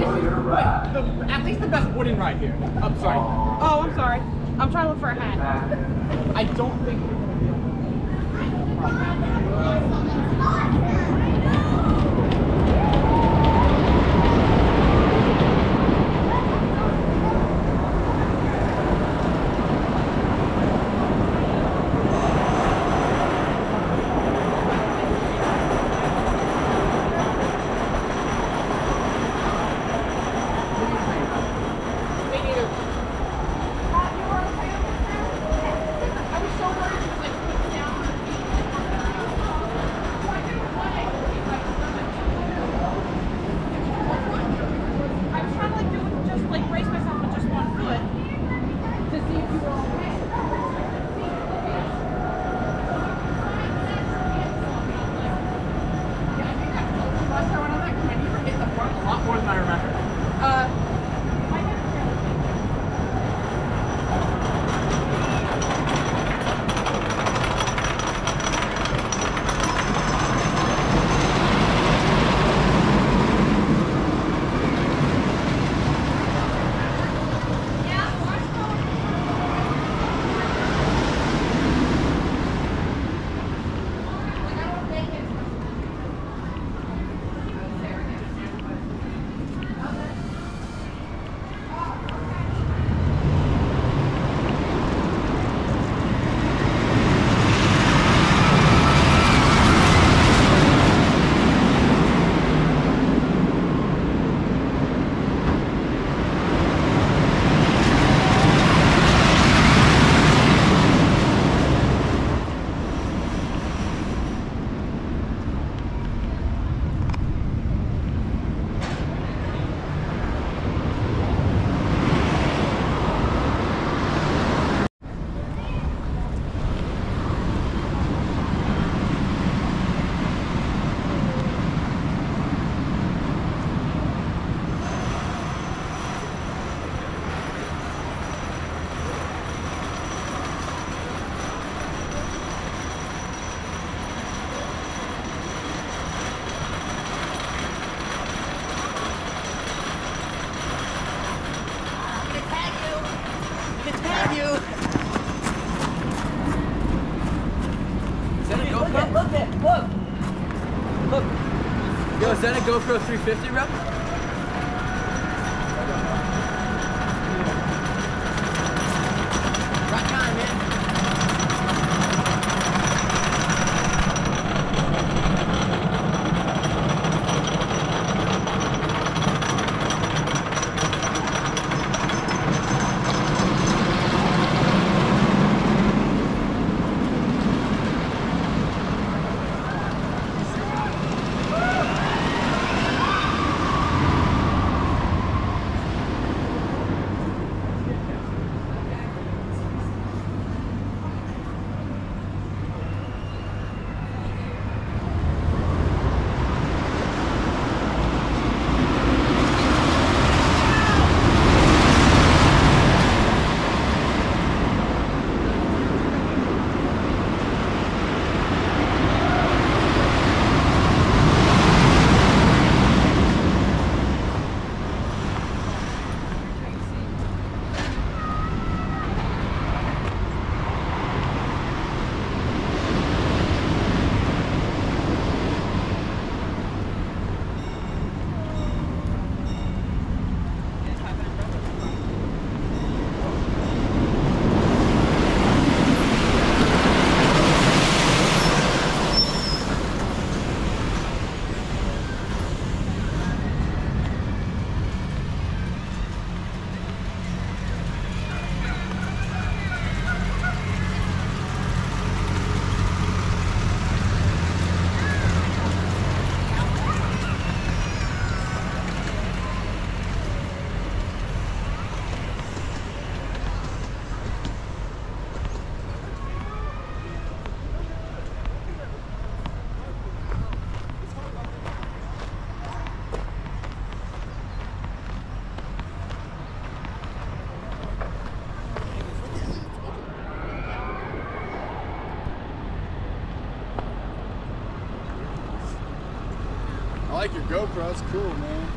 At least the best wooden ride here. I'm sorry. Oh, I'm sorry. I'm trying to look for a hat. I don't think... Yo, is that a GoPro 350 rep? Rock on, man. I like your GoPro, it's cool, man.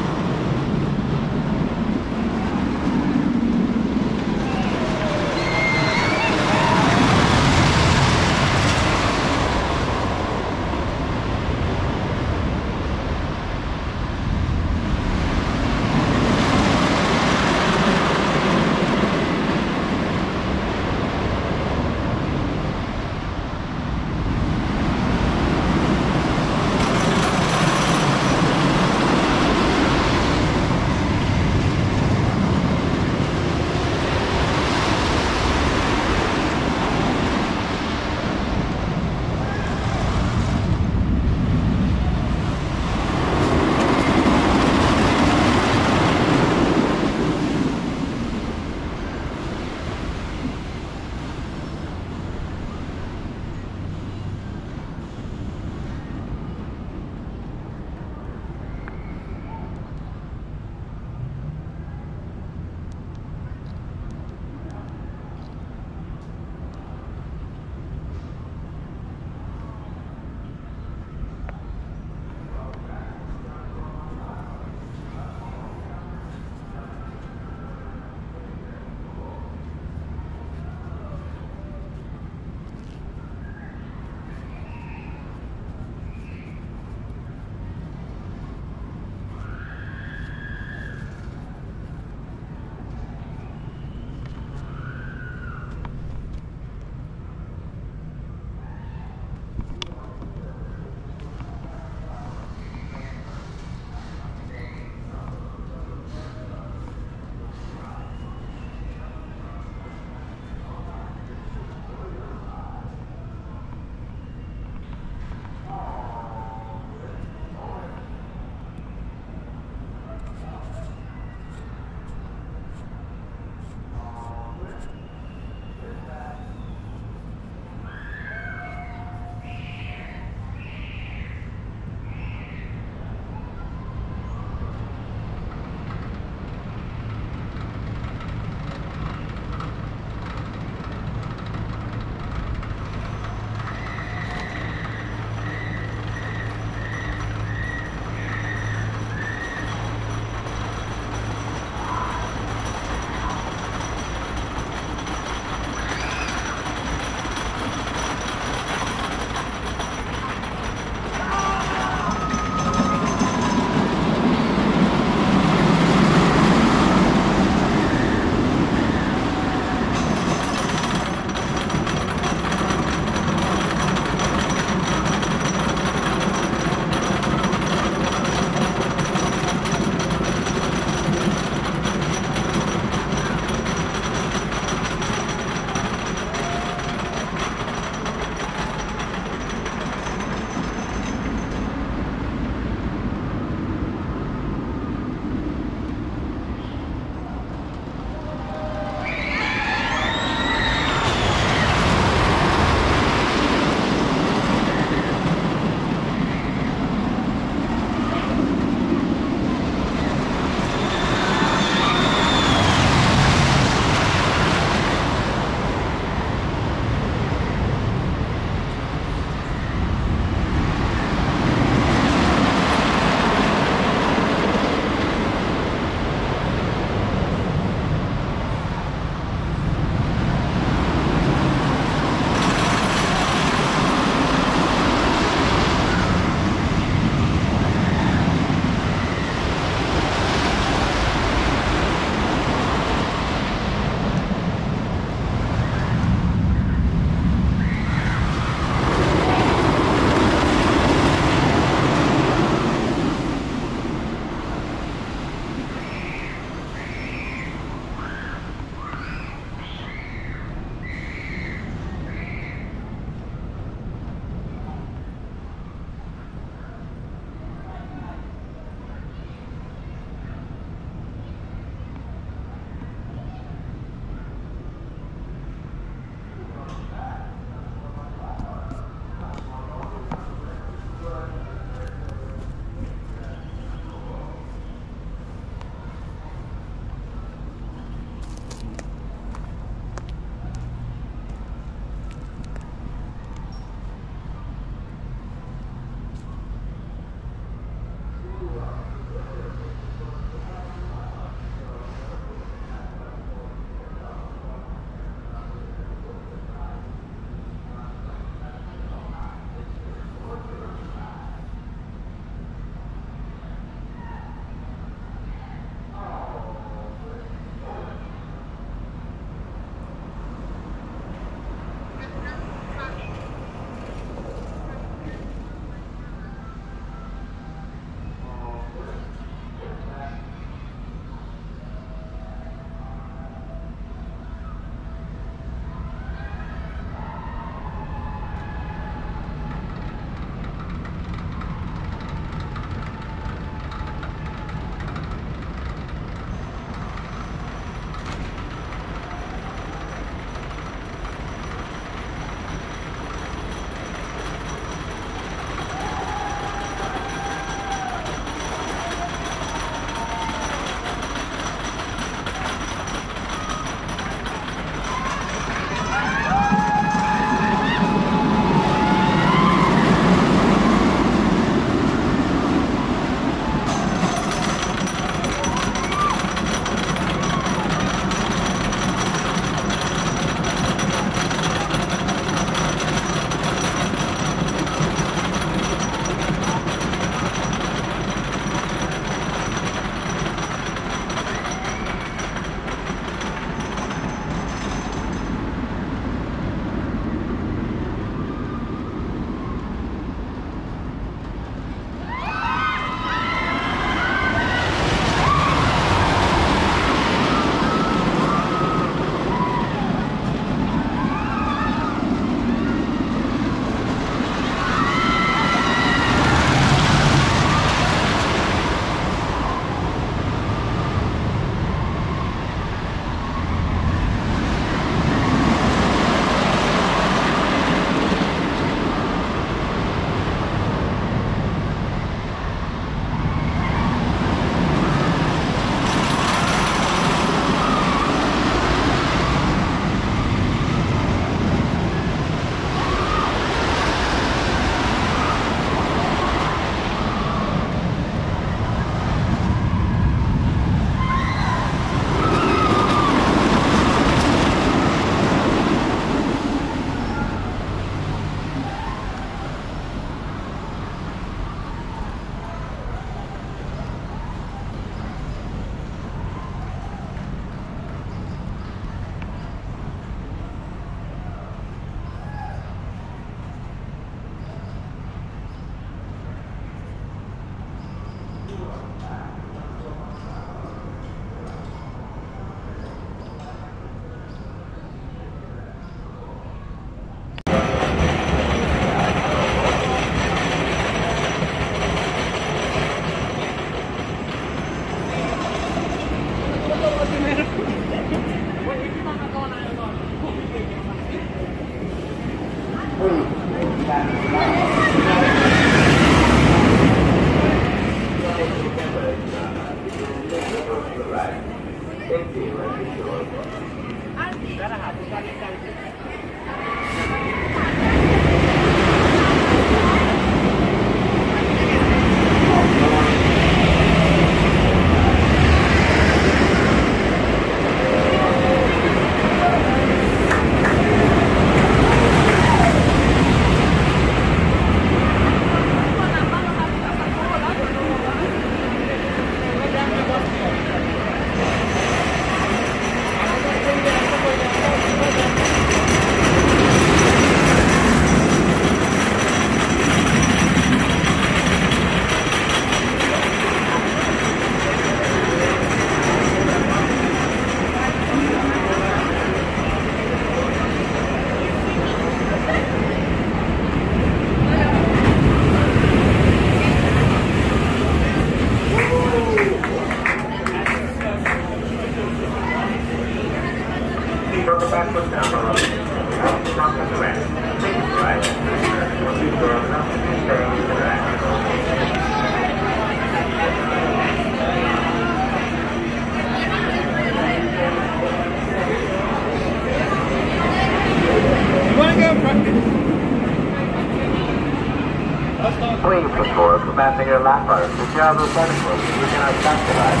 Lapper, Chicago Central, Louisiana Satellite.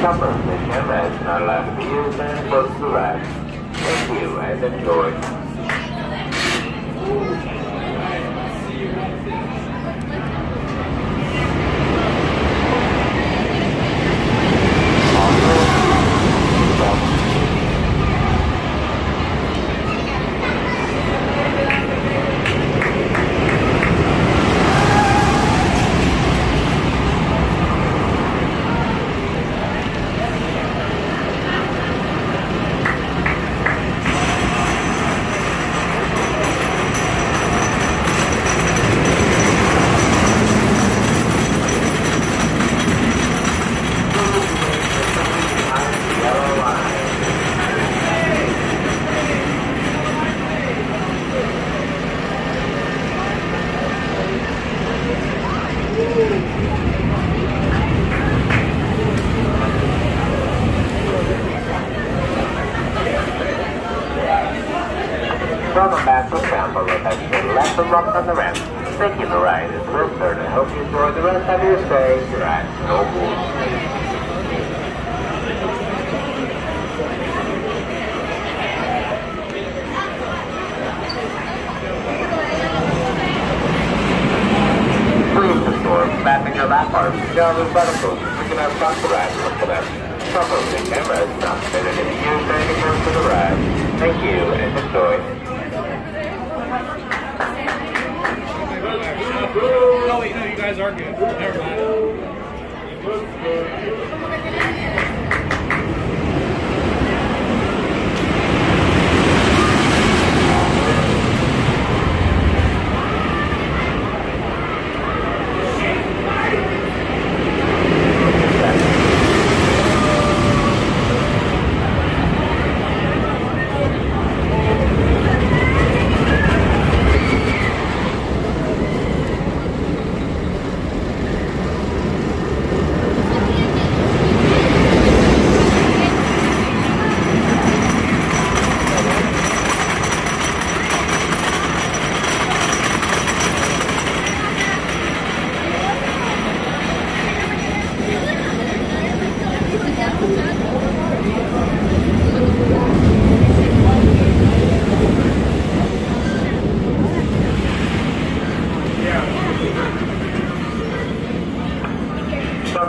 Supper station is not allowed to be used and close to rest. Thank you and enjoy. Welcome back to Tampa. We'll have you left and rock on the ramp. Thank you for riding this road. I hope you enjoy the rest of your stay. Your eyes no more. Mapping of that part, Chicago's Butterfield, we can have stopped the ride for that. Trouble in camera is not fitted in the used any room for the ride. Thank you and enjoy. Oh wait, no, you guys are good. Never mind.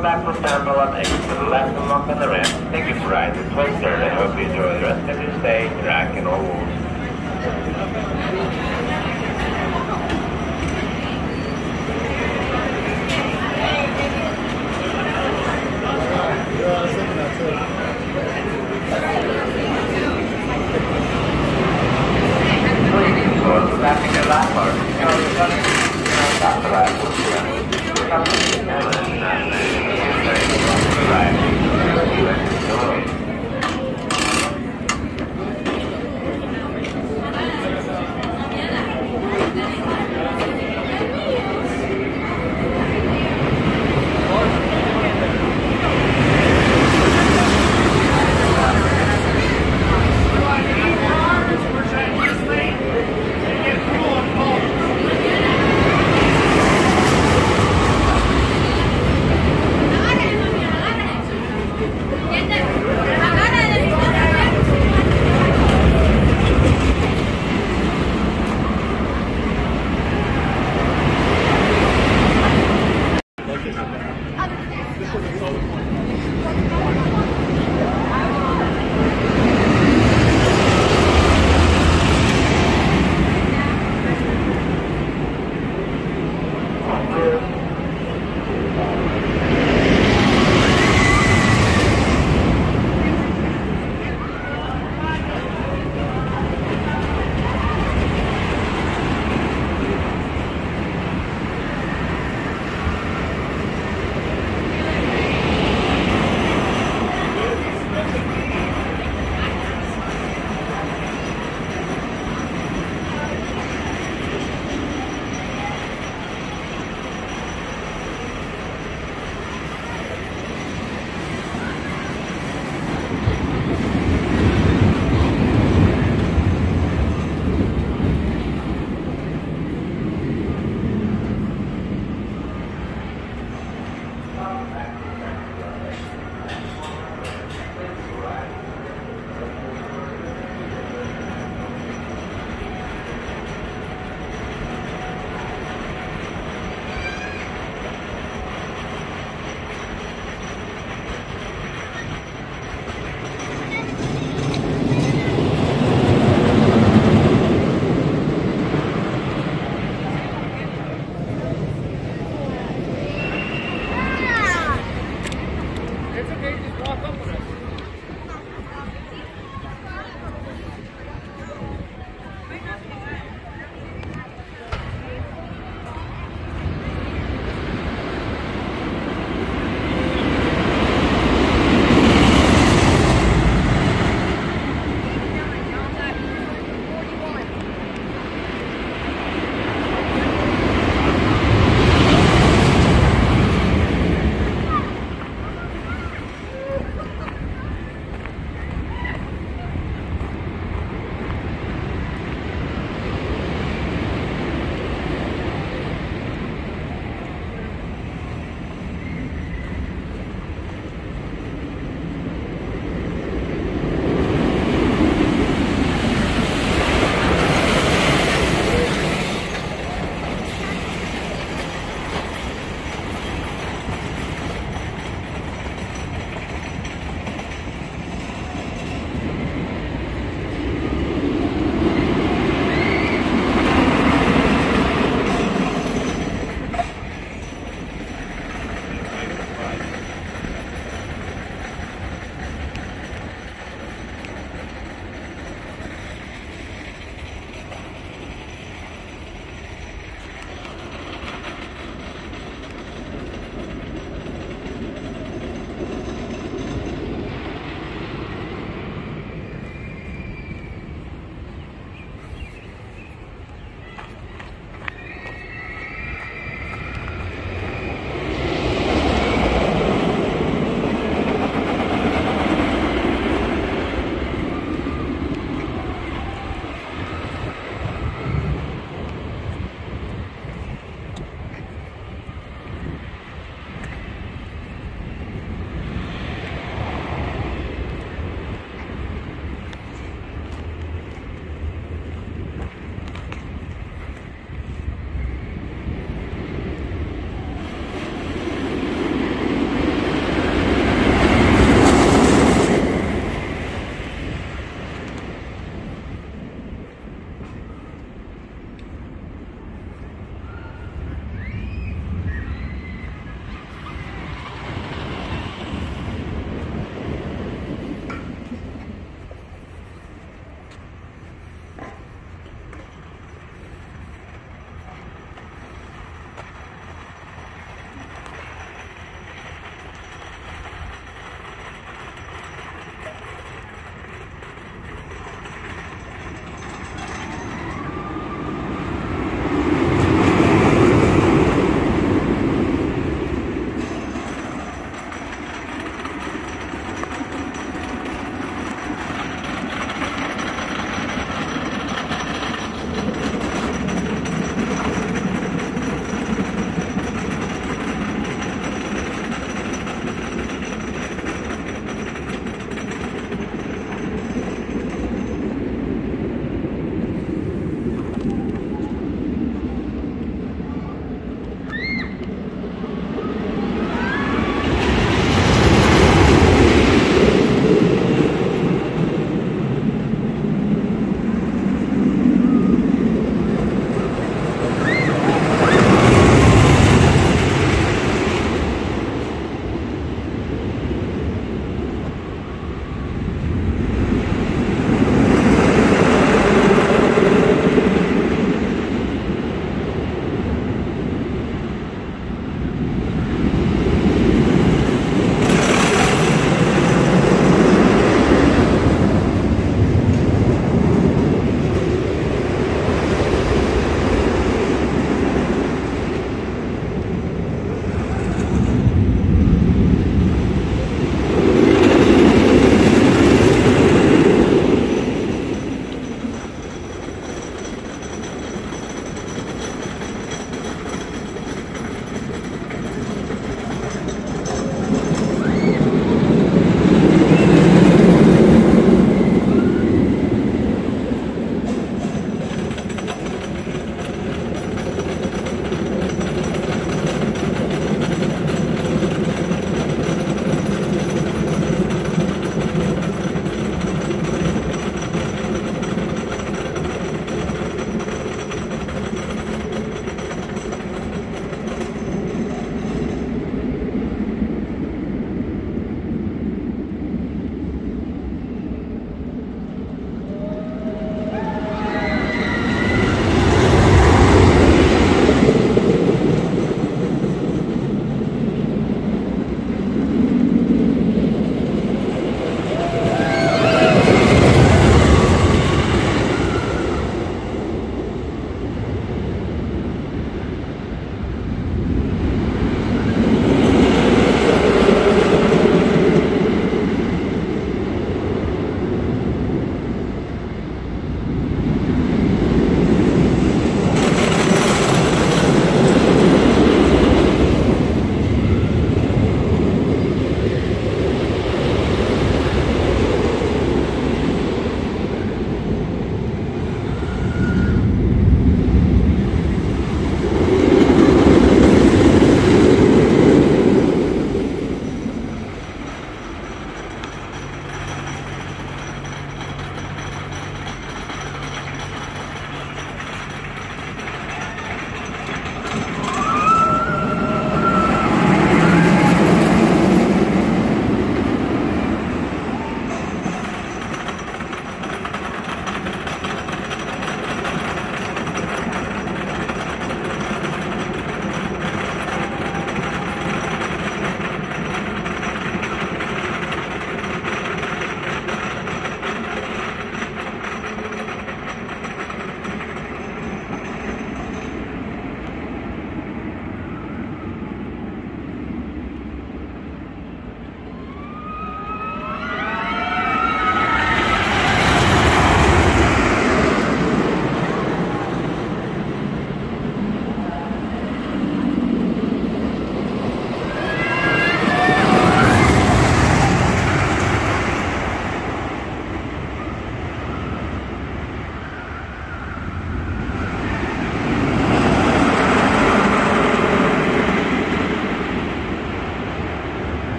Back from Tampa on exit to the left and walk on the ramp. Thank you for riding this way, sir. I hope you enjoy the rest of your stay. Track and all rules. This is